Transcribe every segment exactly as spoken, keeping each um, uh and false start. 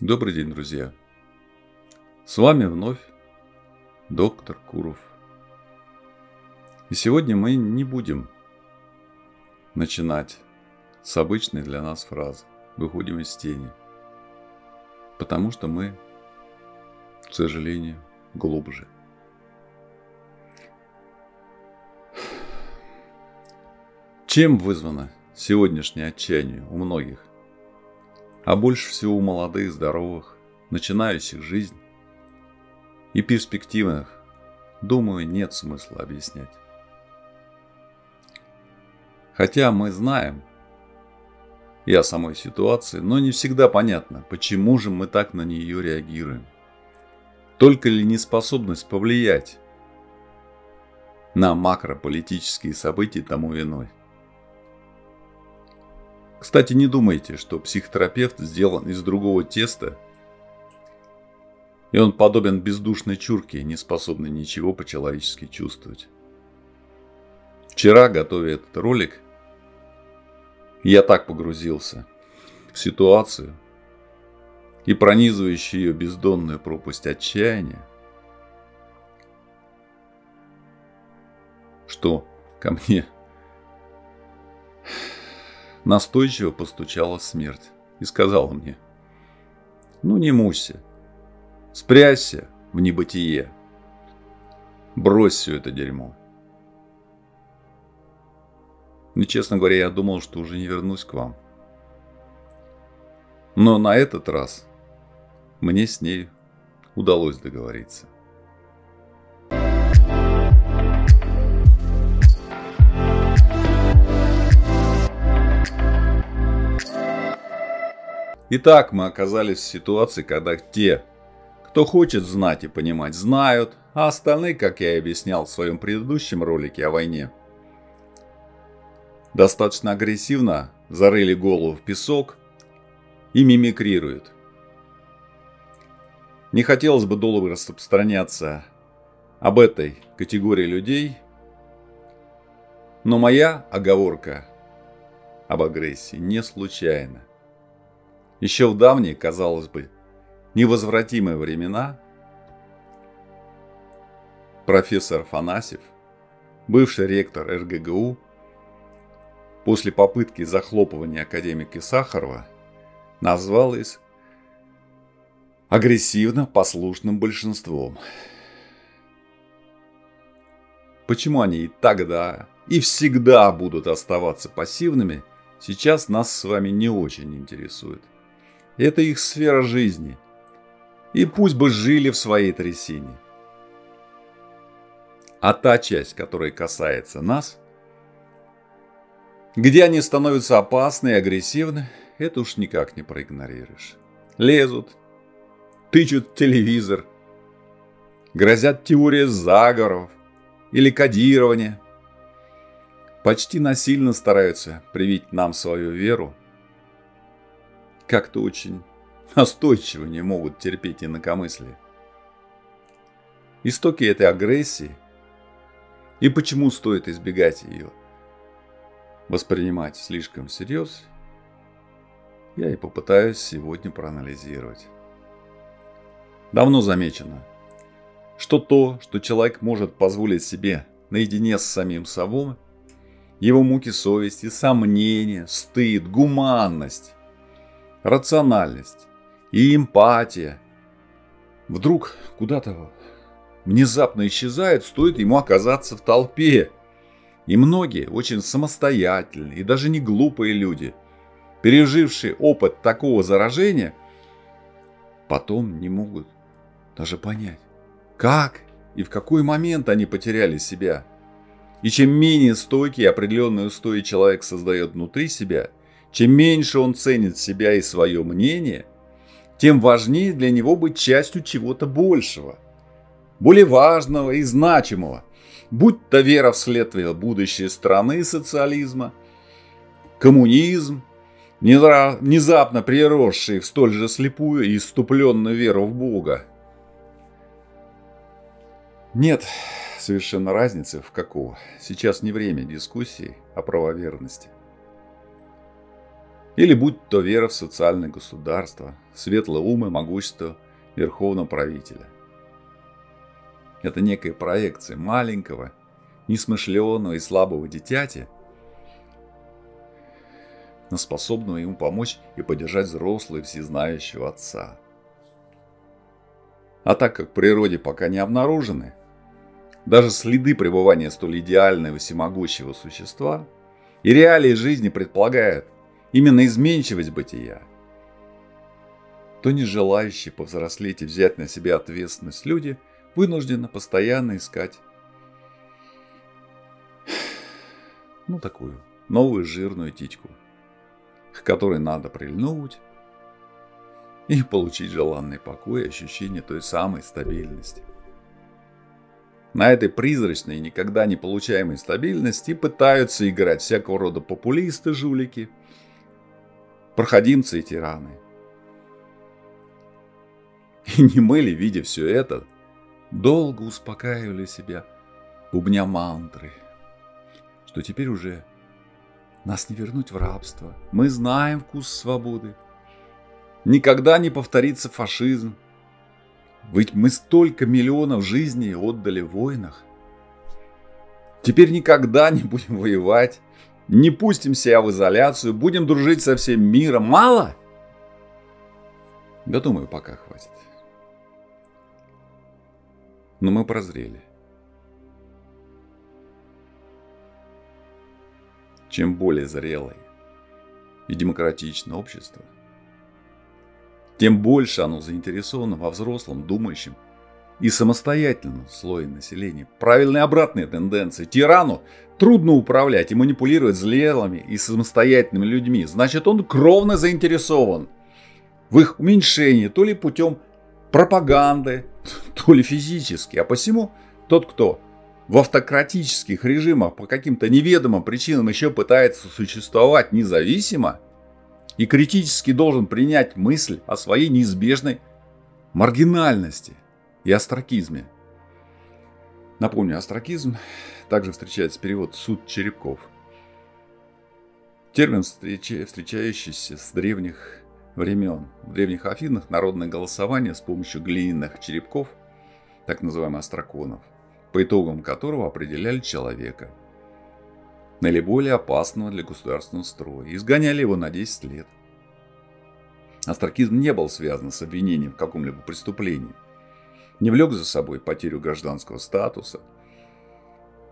Добрый день, друзья! С вами вновь доктор Куров. И сегодня мы не будем начинать с обычной для нас фразы «выходим из тени», потому что мы, к сожалению, глубже. Чем вызвано сегодняшнее отчаяние у многих? А больше всего у молодых, здоровых, начинающих жизнь и перспективных, думаю, нет смысла объяснять. Хотя мы знаем и о самой ситуации, но не всегда понятно, почему же мы так на нее реагируем. Только ли неспособность повлиять на макрополитические события тому виной? Кстати, не думайте, что психотерапевт сделан из другого теста, и он подобен бездушной чурке, не способной ничего по-человечески чувствовать. Вчера, готовя этот ролик, я так погрузился в ситуацию и пронизывающую ее бездонную пропасть отчаяния, что ко мне настойчиво постучала смерть и сказала мне: ну не муйся, спрячься в небытие, брось все это дерьмо. И, честно говоря, я думал, что уже не вернусь к вам. Но на этот раз мне с ней удалось договориться. Итак, мы оказались в ситуации, когда те, кто хочет знать и понимать, знают, а остальные, как я и объяснял в своем предыдущем ролике о войне, достаточно агрессивно зарыли голову в песок и мимикрируют. Не хотелось бы долго распространяться об этой категории людей, но моя оговорка об агрессии не случайна. Еще в давние, казалось бы, невозвратимые времена профессор Афанасьев, бывший ректор эр гэ гэ у, после попытки захлопывания академика Сахарова, назвал их агрессивно послушным большинством. Почему они и тогда, и всегда будут оставаться пассивными, сейчас нас с вами не очень интересует. Это их сфера жизни. И пусть бы жили в своей трясине. А та часть, которая касается нас, где они становятся опасны и агрессивны, это уж никак не проигнорируешь. Лезут, тычут в телевизор, грозят теории заговоров или кодирования. Почти насильно стараются привить нам свою веру. Как-то очень настойчиво не могут терпеть инакомыслие. Истоки этой агрессии и почему стоит избегать ее, воспринимать слишком всерьез, я и попытаюсь сегодня проанализировать. Давно замечено, что то, что человек может позволить себе наедине с самим собой, его муки совести, сомнения, стыд, гуманность, рациональность и эмпатия вдруг куда-то внезапно исчезают, стоит ему оказаться в толпе. И многие очень самостоятельные и даже не глупые люди, пережившие опыт такого заражения, потом не могут даже понять, как и в какой момент они потеряли себя. И чем менее стойкий и определенный устой человек создает внутри себя, чем меньше он ценит себя и свое мнение, тем важнее для него быть частью чего-то большего, более важного и значимого, будь то вера в светлое будущее страны социализма, коммунизм, внезапно приросший в столь же слепую и исступленную веру в Бога. Нет совершенно разницы в какого. Сейчас не время дискуссий о правоверности. Или будь то вера в социальное государство, светлого ума и могущества верховного правителя. Это некая проекция маленького, несмышленого и слабого дитяти, но способного ему помочь и поддержать взрослого и всезнающего отца. А так как в природе пока не обнаружены даже следы пребывания столь идеального и всемогущего существа, и реалии жизни предполагают именно изменчивость бытия, то не желающие повзрослеть и взять на себя ответственность люди вынуждены постоянно искать ну такую новую жирную титьку, к которой надо прильнуть и получить желанный покой и ощущение той самой стабильности. На этой призрачной и никогда не получаемой стабильности пытаются играть всякого рода популисты, жулики, проходимцы и тираны. И не мы ли, видя все это, долго успокаивали себя, бубня мантры, что теперь уже нас не вернуть в рабство, мы знаем вкус свободы, никогда не повторится фашизм, ведь мы столько миллионов жизней отдали в войнах. Теперь никогда не будем воевать, не пустим себя в изоляцию, будем дружить со всем миром. Мало? Да думаю, пока хватит. Но мы прозрели. Чем более зрелое и демократичное общество, тем больше оно заинтересовано во взрослом, думающем и самостоятельном слое населения. Правильные обратные тенденции. Тирану трудно управлять и манипулировать зрелыми и самостоятельными людьми. Значит, он кровно заинтересован в их уменьшении то ли путем пропаганды, то ли физически. А посему тот, кто в автократических режимах по каким-то неведомым причинам еще пытается существовать независимо, и критически должен принять мысль о своей неизбежной маргинальности и остракизме. Напомню, остракизм также встречается перевод «суд черепков». Термин, встречающийся с древних времен. В древних Афинах народное голосование с помощью глиняных черепков, так называемых остраконов, по итогам которого определяли человека, наиболее опасного для государственного строя, и изгоняли его на десять лет. Остракизм не был связан с обвинением в каком-либо преступлении, не влек за собой потерю гражданского статуса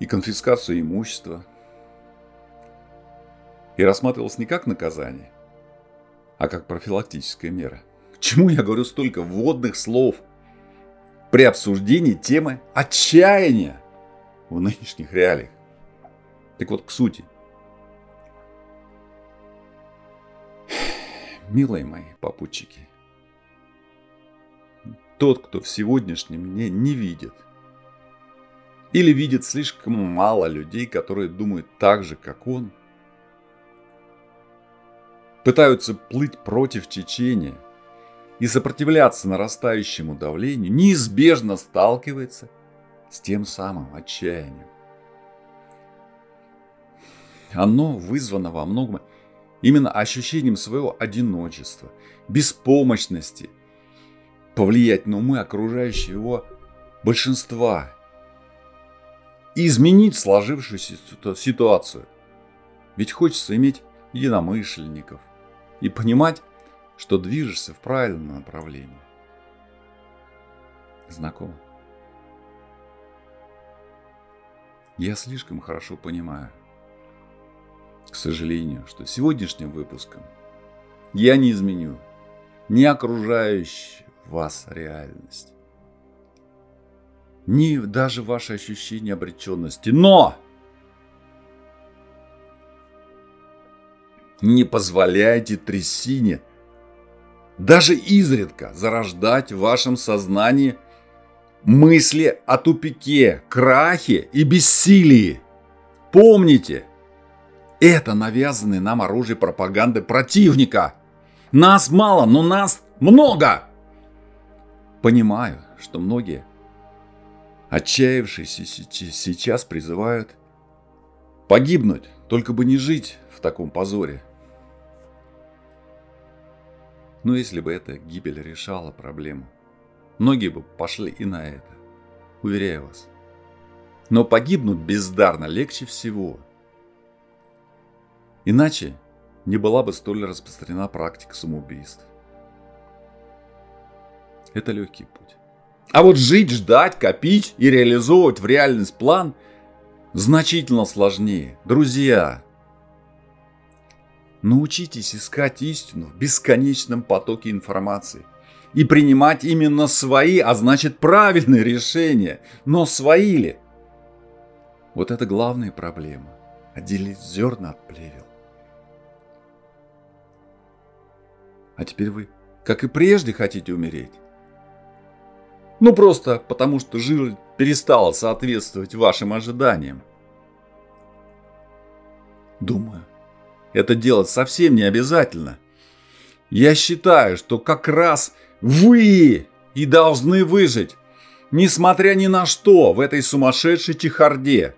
и конфискацию имущества, и рассматривался не как наказание, а как профилактическая мера. К чему я говорю столько вводных слов при обсуждении темы отчаяния в нынешних реалиях? Так вот, к сути. Милые мои попутчики, тот, кто в сегодняшнем дне не видит, или видит слишком мало людей, которые думают так же, как он, пытаются плыть против течения и сопротивляться нарастающему давлению, неизбежно сталкивается с тем самым отчаянием. Оно вызвано во многом именно ощущением своего одиночества, беспомощности, повлиять на умы окружающего его большинства и изменить сложившуюся ситуацию. Ведь хочется иметь единомышленников и понимать, что движешься в правильном направлении. Знакомо? Я слишком хорошо понимаю, к сожалению, что сегодняшним выпуском я не изменю ни окружающую вас реальность, ни даже ваше ощущение обреченности, но не позволяйте трясине даже изредка зарождать в вашем сознании мысли о тупике, крахе и бессилии. Помните, это навязанное нам оружие пропаганды противника. Нас мало, но нас много. Понимаю, что многие, отчаявшиеся сейчас, призывают погибнуть, только бы не жить в таком позоре. Но если бы эта гибель решала проблему, многие бы пошли и на это, уверяю вас. Но погибнуть бездарно легче всего. Иначе не была бы столь распространена практика самоубийств. Это легкий путь. А вот жить, ждать, копить и реализовывать в реальность план значительно сложнее. Друзья, научитесь искать истину в бесконечном потоке информации и принимать именно свои, а значит правильные решения. Но свои ли? Вот это главная проблема. Отделить зерна от плевел. А теперь вы, как и прежде, хотите умереть. Ну, просто потому, что жизнь перестала соответствовать вашим ожиданиям. Думаю, это делать совсем не обязательно. Я считаю, что как раз вы и должны выжить, несмотря ни на что в этой сумасшедшей чехарде.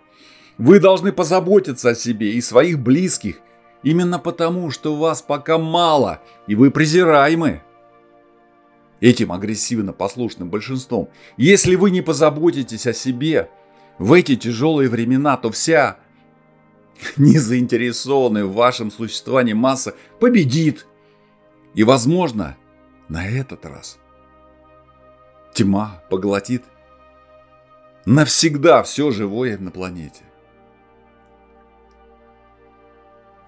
Вы должны позаботиться о себе и своих близких, именно потому, что вас пока мало, и вы презираемы этим агрессивно-послушным большинством. Если вы не позаботитесь о себе в эти тяжелые времена, то вся незаинтересованная в вашем существовании масса победит. И, возможно, на этот раз тьма поглотит навсегда все живое на планете.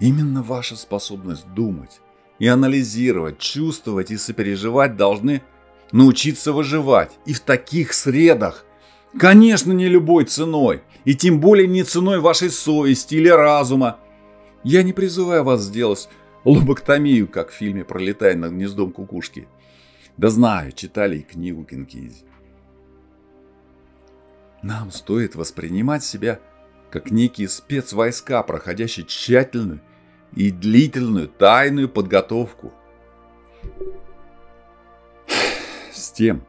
Именно ваша способность думать и анализировать, чувствовать и сопереживать должны научиться выживать. И в таких средах, конечно, не любой ценой, и тем более не ценой вашей совести или разума. Я не призываю вас сделать лоботомию, как в фильме «Пролетая над гнездом кукушки». Да знаю, читали и книгу Кен Кизи. Нам стоит воспринимать себя как некие спецвойска, проходящие тщательную и длительную тайную подготовку с тем,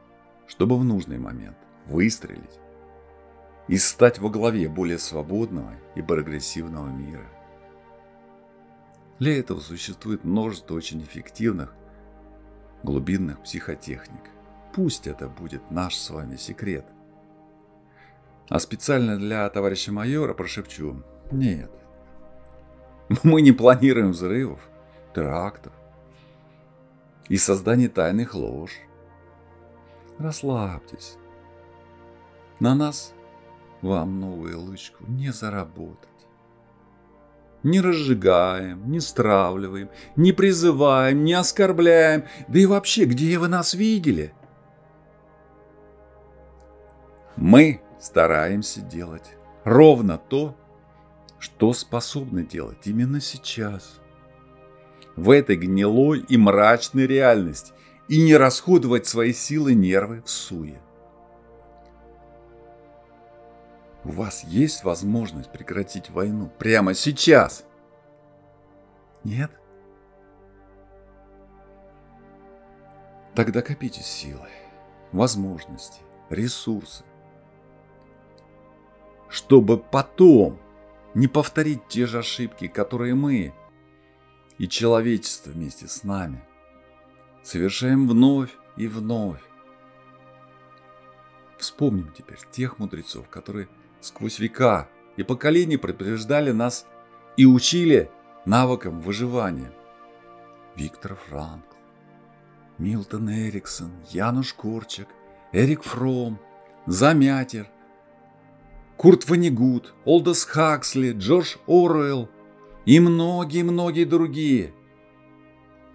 чтобы в нужный момент выстрелить и стать во главе более свободного и прогрессивного мира. Для этого существует множество очень эффективных глубинных психотехник. Пусть это будет наш с вами секрет. А специально для товарища майора прошепчу: нет. Мы не планируем взрывов, терактов и создание тайных лож. Расслабьтесь. На нас вам новую лычку не заработать. Не разжигаем, не стравливаем, не призываем, не оскорбляем. Да и вообще, где вы нас видели? Мы стараемся делать ровно то, что способны делать именно сейчас, в этой гнилой и мрачной реальности, и не расходовать свои силы и нервы в суе. У вас есть возможность прекратить войну прямо сейчас? Нет? Тогда копите силы, возможности, ресурсы, чтобы потом не повторить те же ошибки, которые мы и человечество вместе с нами совершаем вновь и вновь. Вспомним теперь тех мудрецов, которые сквозь века и поколения предупреждали нас и учили навыкам выживания. Виктор Франкл, Милтон Эриксон, Януш Корчик, Эрик Фром, Замятин, Курт Воннегут, Олдос Хаксли, Джордж Оруэлл и многие-многие другие.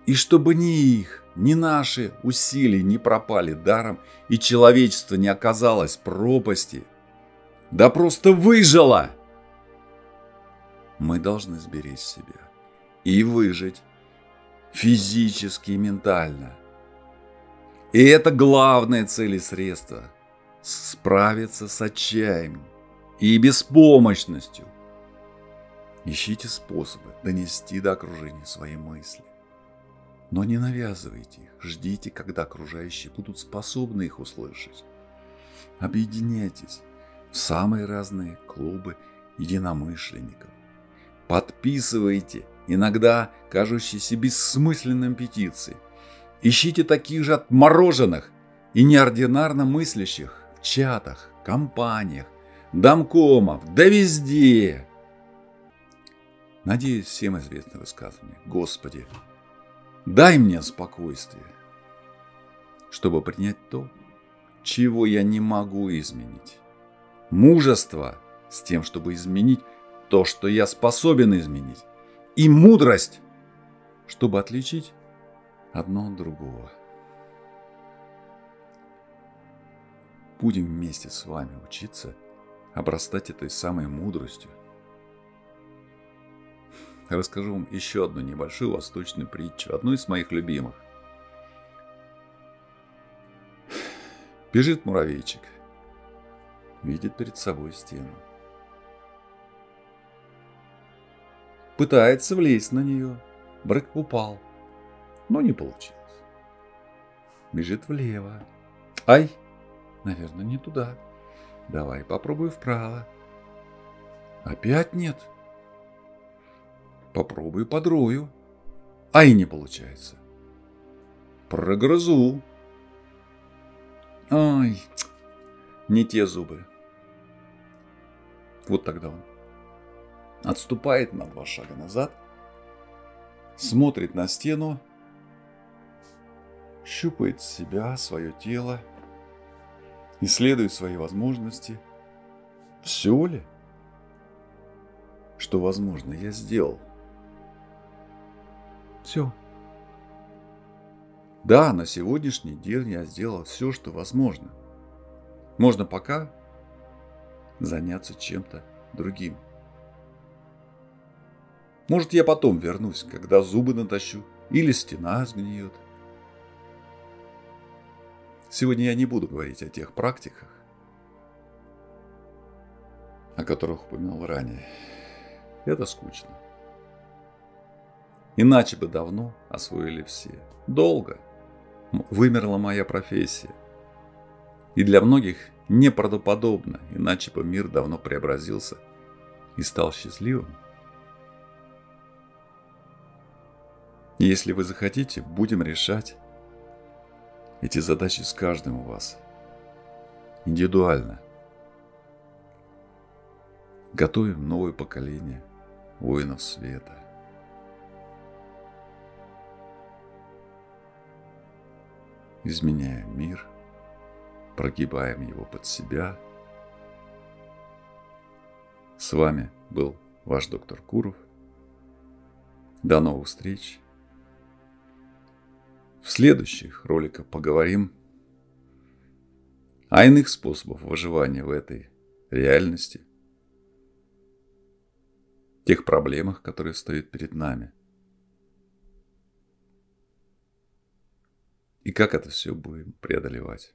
И чтобы ни их, ни наши усилия не пропали даром, и человечество не оказалось в пропасти, да просто выжило, мы должны сберечь себя и выжить физически и ментально. И это главная цель и средство – справиться с отчаянием и беспомощностью. Ищите способы донести до окружения свои мысли. Но не навязывайте их. Ждите, когда окружающие будут способны их услышать. Объединяйтесь в самые разные клубы единомышленников. Подписывайте иногда кажущиеся бессмысленным петиции. Ищите таких же отмороженных и неординарно мыслящих в чатах, компаниях, домкомов, да везде. Надеюсь, всем известно высказывание. Господи, дай мне спокойствие, чтобы принять то, чего я не могу изменить. Мужество с тем, чтобы изменить то, что я способен изменить. И мудрость, чтобы отличить одно от другого. Будем вместе с вами учиться обрастать этой самой мудростью. Расскажу вам еще одну небольшую восточную притчу, одну из моих любимых. Бежит муравейчик, видит перед собой стену. Пытается влезть на нее, брык упал, но не получилось. Бежит влево. Ай, наверное, не туда. Давай попробую вправо. Опять нет. Попробую подрою. Ай, не получается. Прогрызу. Ай, не те зубы. Вот тогда он отступает на два шага назад, смотрит на стену, щупает себя, свое тело, исследует свои возможности. Все ли, что возможно, я сделал? Все. Да, на сегодняшний день я сделал все, что возможно. Можно пока заняться чем-то другим. Может, я потом вернусь, когда зубы натащу или стена сгниет. Сегодня я не буду говорить о тех практиках, о которых упоминал ранее. Это скучно. Иначе бы давно освоили все. Долго вымерла моя профессия. И для многих неправдоподобно, иначе бы мир давно преобразился и стал счастливым. Если вы захотите, будем решать эти задачи с каждым у вас индивидуально. Готовим новое поколение воинов света. Изменяем мир, прогибаем его под себя. С вами был ваш доктор Куров. До новых встреч. В следующих роликах поговорим о иных способах выживания в этой реальности, тех проблемах, которые стоят перед нами, и как это все будем преодолевать.